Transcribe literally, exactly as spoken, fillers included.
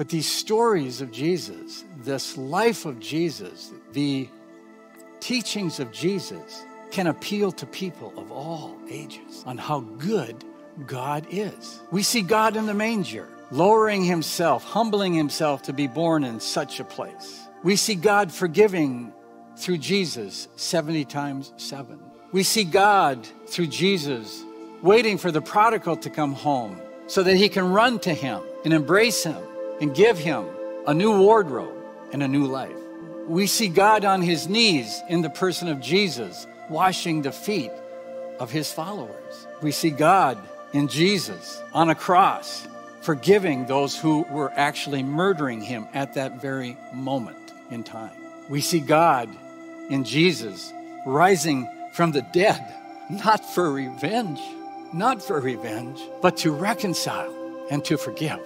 But these stories of Jesus, this life of Jesus, the teachings of Jesus can appeal to people of all ages on how good God is. We see God in the manger, lowering himself, humbling himself to be born in such a place. We see God forgiving through Jesus seventy times seven. We see God through Jesus waiting for the prodigal to come home so that he can run to him and embrace him and give him a new wardrobe and a new life. We see God on his knees in the person of Jesus, washing the feet of his followers. We see God in Jesus on a cross, forgiving those who were actually murdering him at that very moment in time. We see God in Jesus rising from the dead, not for revenge, not for revenge, but to reconcile and to forgive.